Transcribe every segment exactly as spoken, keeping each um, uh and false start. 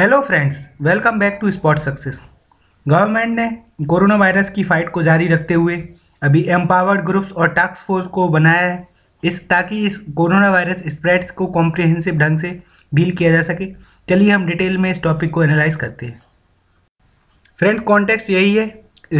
Hello friends, welcome back to spot success. Government ने corona virus की fight को जारी रखते हुए अभी एम्पावर्ड ग्रुप्स और टास्क फोर्स को बनाया है इस ताकि इस कोरोना वायरस स्प्रेड्स को कॉम्प्रिहेंसिव ढंग से डील किया जा सके। चलिए हम डिटेल में इस टॉपिक को एनालाइज करते हैं। फ्रेंड्स, कॉन्टेक्स्ट यही है,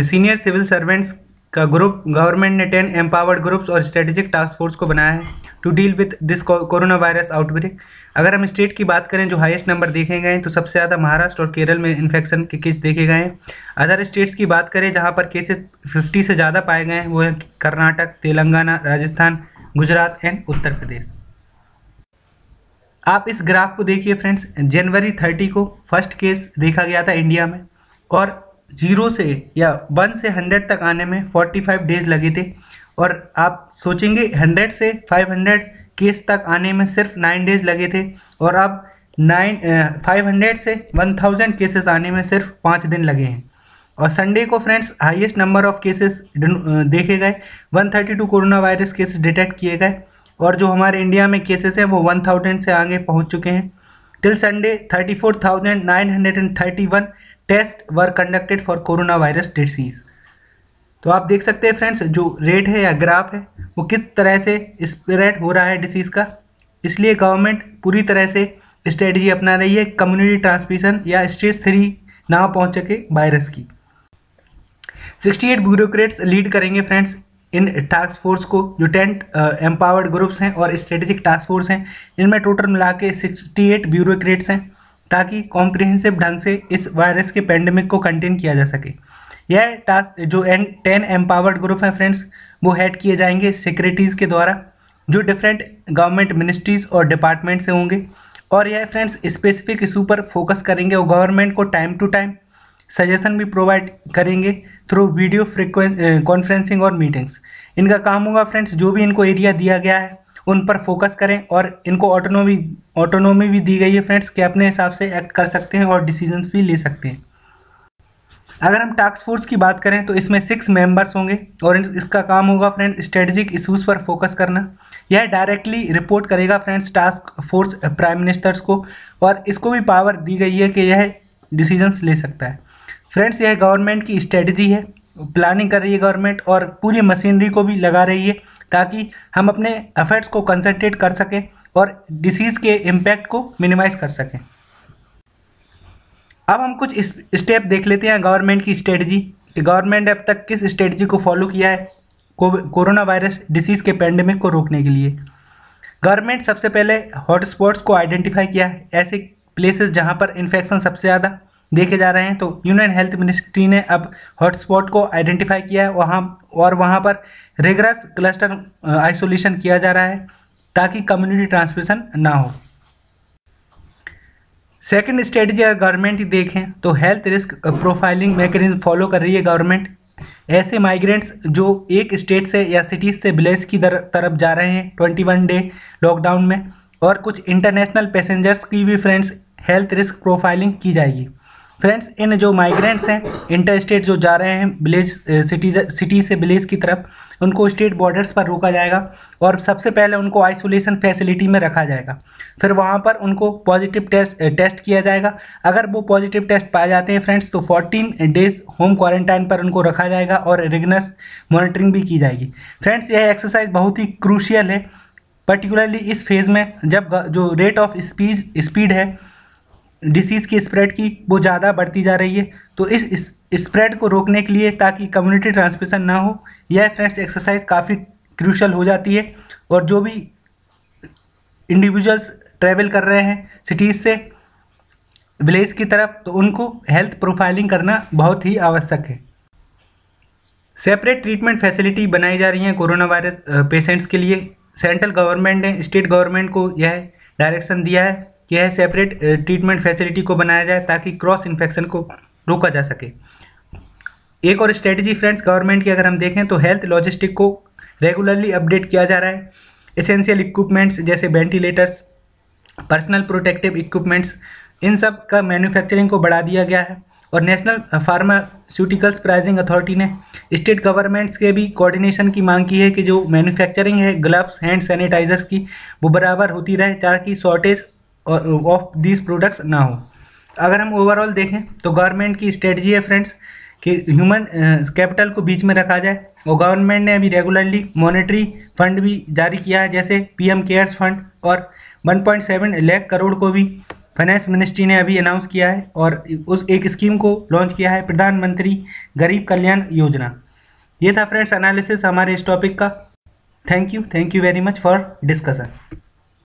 सीनियर सिविल सर्वेंट्स का ग्रुप गवर्नमेंट ने टेन एम्पावर्ड ग्रुप्स और स्ट्रेटेजिक टास्क फोर्स को बनाया है to deal with this corona virus outbreak. अगर हम स्टेट की बात करें जो हाईएस्ट नंबर देखे गए हैं तो सबसे ज़्यादा महाराष्ट्र और केरल में इन्फेक्शन के केस देखे गए हैं। अदर स्टेट्स की बात करें जहां पर केसेस पचास से ज़्यादा पाए गए हैं वो हैं कर्नाटक, तेलंगाना, राजस्थान, गुजरात एंड उत्तर प्रदेश। आप इस ग्राफ को देखिए फ्रेंड्स, जनवरी थर्टी को फर्स्ट केस देखा गया था इंडिया में और जीरो से या वन से हंड्रेड तक आने में पैंतालीस डेज लगे थे और आप सोचेंगे हंड्रेड से पाँच सौ केस तक आने में सिर्फ नाइन डेज लगे थे और अब नाइन पाँच सौ से एक हज़ार केसेस आने में सिर्फ पाँच दिन लगे हैं। और संडे को friends highest number of cases देखे गए, एक सौ बत्तीस कोरोना वायरस केसेस डिटेक्ट किए गए और जो हमारे इंडिया में केसेस हैं वो एक हज़ार से आगे पहुंच चुके हैं। टिल संडे चौंतीस हज़ार नौ सौ इकतीस test were conducted for corona virus disease. तो आप देख सकते हैं फ्रेंड्स, जो रेट है या ग्राफ है वो किस तरह से स्प्रेड हो रहा है डिसीज़ का। इसलिए गवर्नमेंट पूरी तरह से स्ट्रेटजी अपना रही है कम्युनिटी ट्रांसमिशन या स्टेज थ्री ना पहुंच सके वायरस की। अड़सठ ब्यूरोक्रेट्स लीड करेंगे फ्रेंड्स इन टास्क फोर्स को, जो टेन एम्पावर्ड ग्रुप्स हैं और स्ट्रेटेजिक टास्क फोर्स हैं। इनमें टोटल मिला के सिक्सटी एट ब्यूरोक्रेट्स हैं ताकि कॉम्प्रिहेंसिव ढंग से इस वायरस के पैंडमिक को कंटेन किया जा सके। यह टास्क जो एन टेन एम्पावर्ड ग्रुप हैं फ्रेंड्स वो हेड किए जाएंगे सेक्रेटरीज के द्वारा जो डिफरेंट गवर्नमेंट मिनिस्ट्रीज और डिपार्टमेंट से होंगे और यह फ्रेंड्स स्पेसिफिक इशू पर फोकस करेंगे और गवर्नमेंट को टाइम टू टाइम सजेशन भी प्रोवाइड करेंगे थ्रू वीडियो फ्रिक्वेंस कॉन्फ्रेंसिंग और मीटिंग्स। इनका काम होगा फ्रेंड्स जो भी इनको एरिया दिया गया है उन पर फोकस करें और इनको ऑटोनोमी ऑटोनोमी भी दी गई है फ्रेंड्स कि अपने हिसाब से एक्ट कर सकते हैं और डिसीजंस भी ले सकते हैं। अगर हम टास्क फोर्स की बात करें तो इसमें सिक्स मेंबर्स होंगे और इसका काम होगा फ्रेंड्स स्ट्रेटेजिक इशूज़ पर फोकस करना। यह डायरेक्टली रिपोर्ट करेगा friends task force prime ministers को और इसको भी पावर दी गई है कि यह डिसीजंस ले सकता है। फ्रेंड्स, यह गवर्नमेंट की स्ट्रेटजी है, प्लानिंग कर रही है गवर्नमेंट और पूरी मशीनरी को भी लगा रही है ताकि हम अपने एफर्ट्स को कंसंट्रेट कर सकें और डिसीज़ के इम्पैक्ट को मिनिमाइज कर सकें। अब हम कुछ स्टेप देख लेते हैं गवर्नमेंट की स्ट्रेटजी कि गवर्नमेंट ने अब तक किस स्ट्रेटजी को फॉलो किया है कोरोना वायरस डिसीज़ के पैंडेमिक को रोकने के लिए। गवर्नमेंट सबसे पहले हॉटस्पॉट्स को आइडेंटिफाई किया है, ऐसे प्लेसेस जहाँ पर इन्फेक्शन सबसे ज़्यादा देखे जा रहे हैं। तो यूनियन हेल्थ मिनिस्ट्री ने अब हॉटस्पॉट को आइडेंटिफाई किया है वहाँ और वहाँ पर रिगरस क्लस्टर आइसोलेशन किया जा रहा है ताकि कम्युनिटी ट्रांसमिशन ना हो। सेकंड स्ट्रेटजी अगर गवर्नमेंट ही देखें तो health risk profiling mechanism follow कर रही है गवर्नमेंट। ऐसे माइग्रेंट्स जो एक स्टेट से या सिटीज़ से विलेज की तरफ जा रहे हैं ट्वेंटी वन डे लॉकडाउन में और कुछ इंटरनेशनल पैसेंजर्स की भी फ्रेंड्स हेल्थ रिस्क प्रोफाइलिंग की जाएगी। फ्रेंड्स, इन जो माइग्रेंट्स हैं इंटर स्टेट जो जा रहे हैं विलेज सिटी सिटी से विलेज की तरफ उनको स्टेट बॉर्डर्स पर रोका जाएगा और सबसे पहले उनको आइसोलेशन फैसिलिटी में रखा जाएगा। फिर वहां पर उनको पॉजिटिव टेस्ट टेस्ट किया जाएगा। अगर वो पॉजिटिव टेस्ट पाए जाते हैं फ्रेंड्स तो चौदह डेज होम क्वारंटाइन पर उनको रखा जाएगा और रेगुलर मॉनिटरिंग भी की जाएगी। फ्रेंड्स, यह एक्सरसाइज बहुत ही क्रूशियल है पर्टिकुलरली इस फेज़ में जब जो रेट ऑफ स्पीड स्पीड है डिसीज़ की स्प्रेड की वो ज़्यादा बढ़ती जा रही है। तो इस स्प्रेड को रोकने के लिए ताकि कम्युनिटी ट्रांसमिशन ना हो यह फ्रेंड्स एक्सरसाइज काफ़ी क्रूशल हो जाती है और जो भी इंडिविजुअल्स ट्रैवल कर रहे हैं सिटीज़ से विलेज की तरफ तो उनको हेल्थ प्रोफाइलिंग करना बहुत ही आवश्यक है। सेपरेट ट्रीटमेंट फैसिलिटी बनाई जा रही है कोरोना वायरस पेशेंट्स के लिए। सेंट्रल गवर्नमेंट ने स्टेट गवर्नमेंट को यह डायरेक्शन दिया है कि यह सेपरेट ट्रीटमेंट फैसिलिटी को बनाया जाए ताकि क्रॉस इन्फेक्शन को रोका जा सके। एक और स्ट्रेटजी फ्रेंड्स गवर्नमेंट की अगर हम देखें तो हेल्थ लॉजिस्टिक को रेगुलरली अपडेट किया जा रहा है। एसेंशियल इक्विपमेंट्स जैसे वेंटिलेटर्स, पर्सनल प्रोटेक्टिव इक्विपमेंट्स, इन सब का मैन्युफैक्चरिंग को बढ़ा दिया गया है और नेशनल फार्मास्यूटिकल्स प्राइजिंग अथॉरिटी ने स्टेट गवर्नमेंट्स के भी कोऑर्डिनेशन की मांग की है कि जो मैन्युफैक्चरिंग है ग्लव्स, हैंड सैनिटाइजर्स की वो बराबर होती रहे ताकि शॉर्टेज और ऑफ दीज प्रोडक्ट्स ना हो। अगर हम ओवरऑल देखें तो गवर्नमेंट की स्ट्रेटजी है फ्रेंड्स कि ह्यूमन कैपिटल को बीच में रखा जाए, और गवर्नमेंट ने अभी रेगुलरली मॉनेटरी फंड भी जारी किया है जैसे पीएम केयर्स फंड, और एक पॉइंट सात लाख करोड़ को भी फाइनेंस मिनिस्ट्री ने अभी अनाउंस किया है और उस एक स्कीम को लॉन्च किया है प्रधानमंत्री गरीब कल्याण योजना। ये था फ्रेंड्स एनालिसिस हमारे इस टॉपिक का। Thank you, thank you very much for discussion.